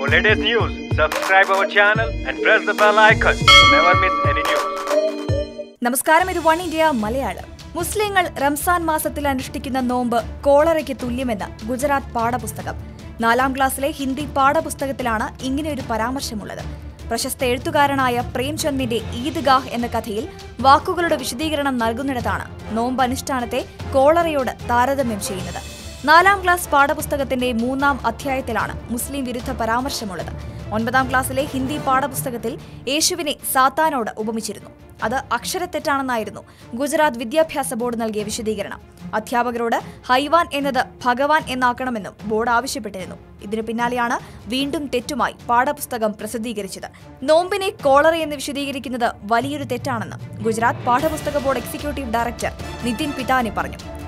For latest news, subscribe our channel and press the bell icon to never miss any news. Namaskaram, idu Oneindia Malayalam. മുസ്ലിങ്ങൾ റംസാൻ മാസത്തിൽ അനുഷ്ഠിക്കുന്ന നോമ്പ് കോളറയ്ക്ക് തുല്യമെന്ന ഗുജറാത്ത് പാഠപുസ്തകം. 4ാം ക്ലാസ്സിലെ ഹിന്ദി പാഠപുസ്തകത്തിലാണ് ഇങ്ങനെയൊരു പരാമർശമുള്ളത്. പ്രശസ്ത എഴുത്തുകാരനായ പ്രേംചന്ദിന്റെ ഈദ്ഗാഹ് എന്ന കഥയിൽ വാക്കുകളുടെ വിശദീകരണം നൽകുന്നിടത്താണ് നോമ്പ് അനുഷ്ഠാനത്തെ കോളറയോട് താരതമ്യം ചെയ്യുന്നത്. 4ാം ക്ലാസ് പാഠപുസ്തകത്തിന്റെ 3ാം അധ്യായത്തിലാണ് മുസ്ലിം വിരുദ്ധ പരാമർശമുള്ളത്. 9ാം ക്ലാസ്സിലെ ഹിന്ദി പാഠപുസ്തകത്തിൽ യേശുവിനെ സാത്താനോട് ഉപമിച്ചിരുന്നു. അത് അക്ഷരത്തെറ്റാണെന്നായിരുന്നു ഗുജറാത്ത് വിദ്യാഭ്യാസ ബോർഡ് നൽകിയ വിശദീകരണം. അധ്യാപകരോട് ഹൈവാൻ എന്നത് ഭഗവാൻ എന്നാക്കണമെന്നും ബോർഡ് ആവശ്യപ്പെട്ടിരുന്നു. ഇതിനു പിന്നാലെയാണ് വീണ്ടും തെറ്റുമായി പാഠപുസ്തകം പ്രസിദ്ധീകരിച്ചത്. നോമ്പിനെ കോളറ എന്ന് വിശദീകരിക്കുന്നത് വലിയൊരു തെറ്റാണെന്ന് ഗുജറാത്ത് പാഠപുസ്തക board executive director Nitin Pithani പറഞ്ഞു.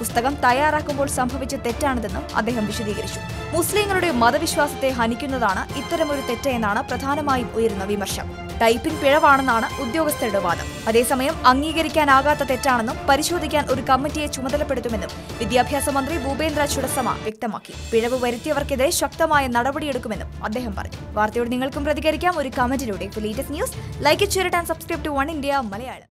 പുസ്തകം തയ്യാറാക്കുമ്പോൾ സംഭവിച്ച തെറ്റാണിതെന്നും അദ്ദേഹം വിശദീകരിച്ചു. മുസ്ലിങ്ങളുടെ മതവിശ്വാസത്തെ ഹനിക്കുന്നതാണ് ഇത്തരമൊരു തെറ്റ് എന്നാണ് പ്രധാനമായും ഉയരുന്ന വിമർശം. ടൈപ്പിംഗ് പിഴവാണെന്നാണ് ഉദ്യോഗസ്ഥരുടെ വാദം. അതേസമയം അംഗീകരിക്കാനാകാത്ത തെറ്റാണെന്നും പരിശോധിക്കാൻ ഒരു കമ്മിറ്റിയെ ചുമതലപ്പെടുത്തുമെന്നും വിദ്യാഭ്യാസ മന്ത്രി ഭൂപേന്ദ്ര ചുഡസമ വ്യക്തമാക്കി. പിഴവ് വരുത്തിയവർക്കെതിരെ ശക്തമായ നടപടിയെടുക്കുമെന്നും അദ്ദേഹം പറഞ്ഞു. വാർത്തയോട് നിങ്ങൾക്കും പ്രതികരിക്കാം ഒരു കമന്റിലൂടെ. Latest news like, share and subscribe to Oneindia Malayalam.